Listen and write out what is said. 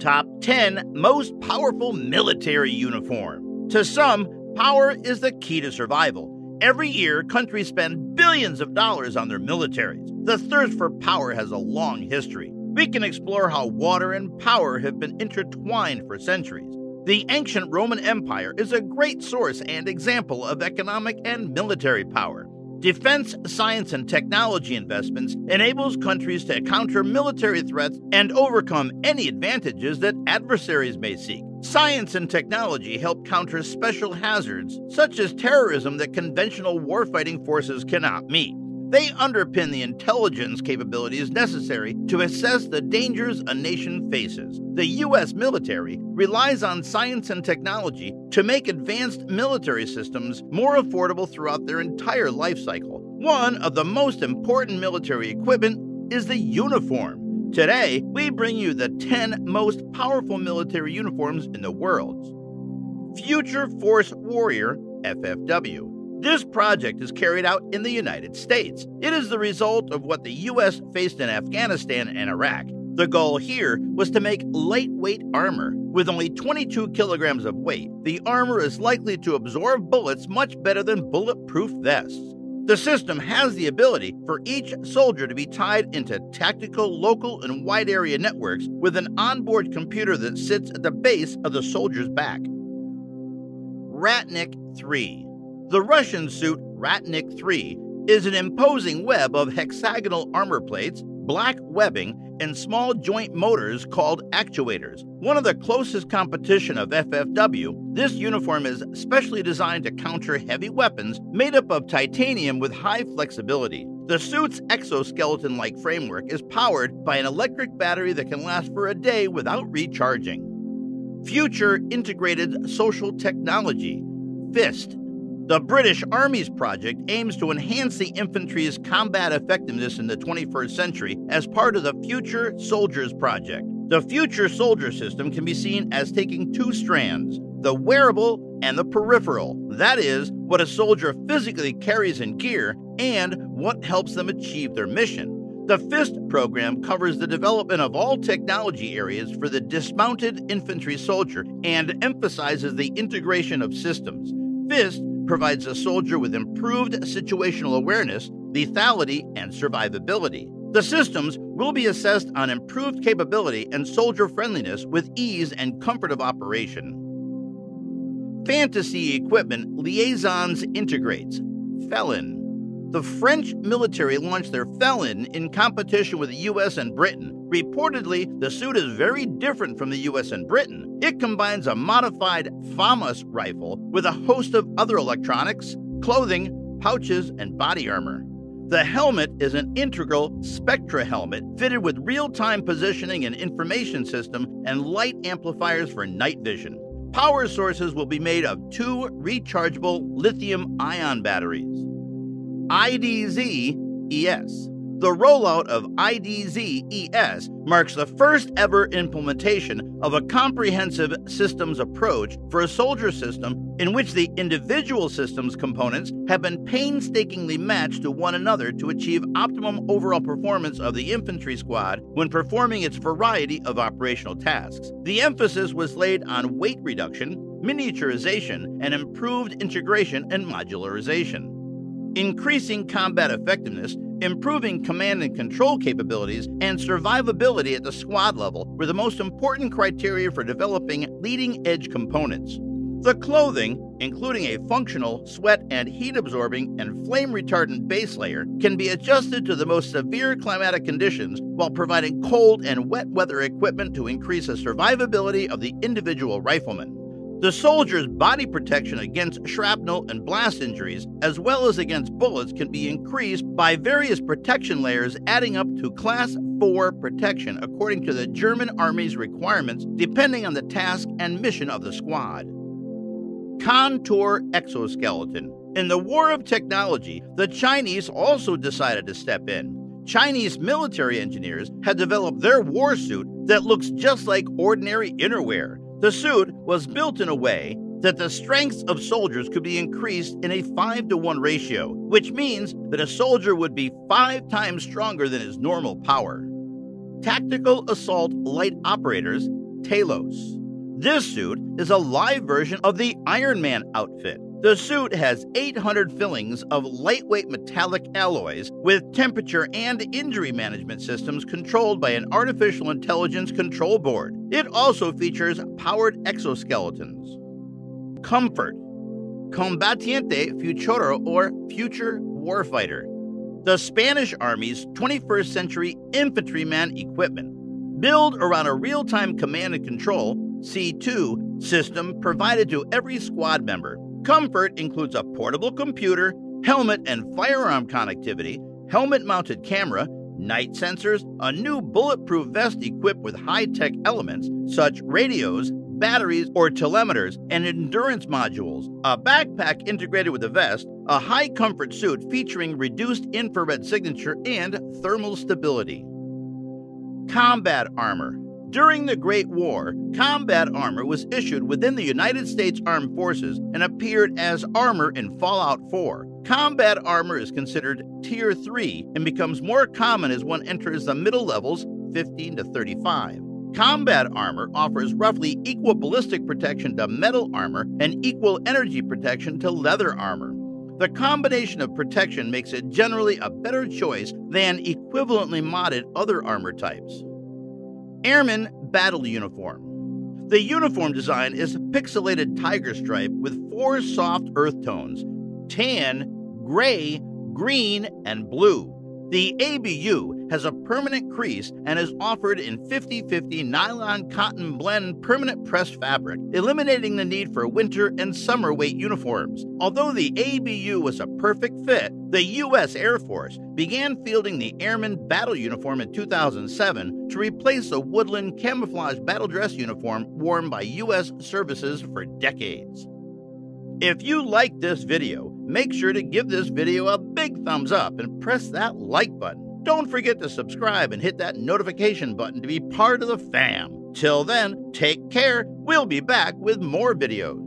Top 10 Most Powerful Military Uniform. To some, power is the key to survival. Every year, countries spend billions of dollars on their militaries. The thirst for power has a long history. We can explore how water and power have been intertwined for centuries. The ancient Roman Empire is a great source and example of economic and military power. Defense, science, and technology investments enables countries to counter military threats and overcome any advantages that adversaries may seek. Science and technology help counter special hazards, such as terrorism, that conventional warfighting forces cannot meet. They underpin the intelligence capabilities necessary to assess the dangers a nation faces. The U.S. military relies on science and technology to make advanced military systems more affordable throughout their entire life cycle. One of the most important military equipment is the uniform. Today, we bring you the 10 most powerful military uniforms in the world. Future Force Warrior, FFW. This project is carried out in the United States. It is the result of what the U.S. faced in Afghanistan and Iraq. The goal here was to make lightweight armor. With only 22 kilograms of weight, the armor is likely to absorb bullets much better than bulletproof vests. The system has the ability for each soldier to be tied into tactical, local, and wide area networks with an onboard computer that sits at the base of the soldier's back. Ratnik 3. The Russian suit Ratnik 3 is an imposing web of hexagonal armor plates, black webbing, and small joint motors called actuators. One of the closest competition of FFW, this uniform is specially designed to counter heavy weapons made up of titanium with high flexibility. The suit's exoskeleton-like framework is powered by an electric battery that can last for a day without recharging. Future Integrated Social Technology Fist. The British Army's project aims to enhance the infantry's combat effectiveness in the 21st century as part of the Future Soldiers Project. The Future Soldier system can be seen as taking two strands, the wearable and the peripheral. That is, what a soldier physically carries in gear and what helps them achieve their mission. The FIST program covers the development of all technology areas for the dismounted infantry soldier and emphasizes the integration of systems. FIST provides a soldier with improved situational awareness, lethality, and survivability. The systems will be assessed on improved capability and soldier friendliness with ease and comfort of operation. Fantassin Équipements Liés Intégrés, Felon. The French military launched their Felon in competition with the U.S. and Britain. Reportedly, the suit is very different from the U.S. and Britain. It combines a modified FAMAS rifle with a host of other electronics, clothing, pouches, and body armor. The helmet is an integral Spectra helmet fitted with real-time positioning and information system and light amplifiers for night vision. Power sources will be made of two rechargeable lithium-ion batteries. IDZES. The rollout of IDZES marks the first ever implementation of a comprehensive systems approach for a soldier system in which the individual systems components have been painstakingly matched to one another to achieve optimum overall performance of the infantry squad when performing its variety of operational tasks. The emphasis was laid on weight reduction, miniaturization, and improved integration and modularization. Increasing combat effectiveness, improving command and control capabilities, and survivability at the squad level were the most important criteria for developing leading-edge components. The clothing, including a functional, sweat and heat-absorbing and flame-retardant base layer, can be adjusted to the most severe climatic conditions while providing cold and wet weather equipment to increase the survivability of the individual rifleman. The soldier's body protection against shrapnel and blast injuries, as well as against bullets, can be increased by various protection layers adding up to Class 4 protection according to the German Army's requirements, depending on the task and mission of the squad. Contour Exoskeleton. In the war of technology, the Chinese also decided to step in. Chinese military engineers had developed their war suit that looks just like ordinary innerwear. The suit was built in a way that the strengths of soldiers could be increased in a 5-to-1 ratio, which means that a soldier would be 5 times stronger than his normal power. Tactical Assault Light Operators, Talos. This suit is a live version of the Iron Man outfit. The suit has 800 fillings of lightweight metallic alloys with temperature and injury management systems controlled by an artificial intelligence control board. It also features powered exoskeletons. COMFUT, Combatiente Futuro or Future Warfighter. The Spanish Army's 21st century infantryman equipment. Build around a real-time command and control C2 system provided to every squad member. COMFUT includes a portable computer, helmet and firearm connectivity, helmet-mounted camera, night sensors, a new bulletproof vest equipped with high-tech elements such radios, batteries or telemeters, and endurance modules, a backpack integrated with a vest, a high-comfort suit featuring reduced infrared signature and thermal stability. Combat Armor. During the Great War, combat armor was issued within the United States Armed Forces and appeared as armor in Fallout 4. Combat armor is considered Tier 3 and becomes more common as one enters the middle levels, 15 to 35. Combat armor offers roughly equal ballistic protection to metal armor and equal energy protection to leather armor. The combination of protection makes it generally a better choice than equivalently modded other armor types. Airman Battle Uniform. The uniform design is a pixelated tiger stripe with four soft earth tones, tan, gray, green, and blue. The ABU has a permanent crease and is offered in 50/50 nylon cotton blend permanent press fabric, eliminating the need for winter and summer weight uniforms. Although the ABU was a perfect fit, the U.S. Air Force began fielding the Airman Battle Uniform in 2007 to replace the woodland camouflage battle dress uniform worn by U.S. services for decades. If you like this video, make sure to give this video a big thumbs up and press that like button. Don't forget to subscribe and hit that notification button to be part of the fam. Till then, take care. We'll be back with more videos.